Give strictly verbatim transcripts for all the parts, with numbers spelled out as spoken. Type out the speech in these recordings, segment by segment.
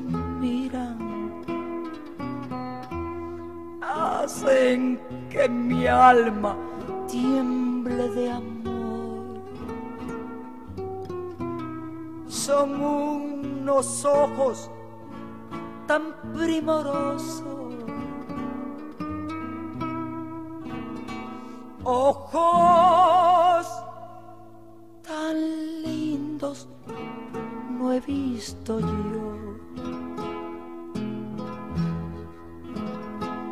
me miran hacen que mi alma tiemble de amor. Son unos ojos tan primorosos, ojos tan lindos no he visto yo.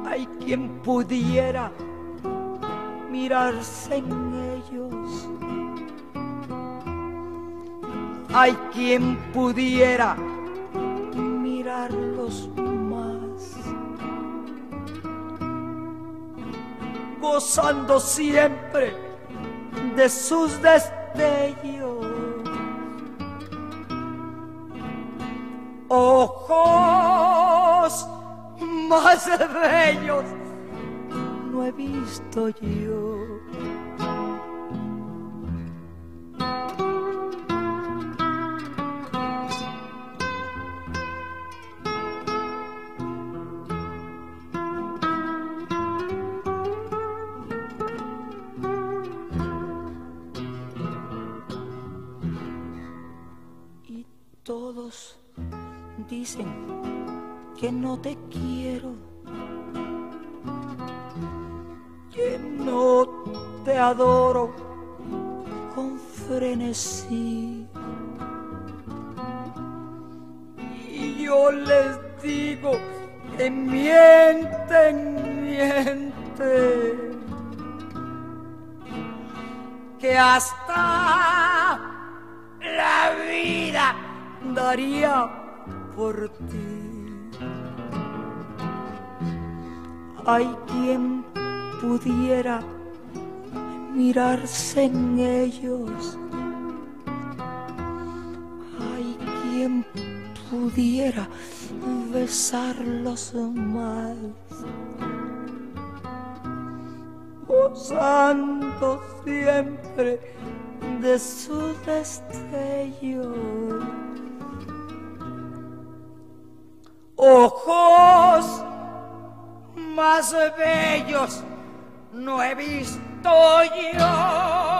Hay quien pudiera mirarse en ellos, hay quien pudiera mirarlos más, gozando siempre de sus destellos. Ojos más bellos no he visto yo. Y todos dicen que no te quiero, que no te adoro con frenesí. Y yo les digo que mienten, mienten, que hasta la vida daría por ti. Hay quien pudiera mirarse en ellos, hay quien pudiera besarlos más, gozando siempre de su destello. Ojos más bellos no he visto yo.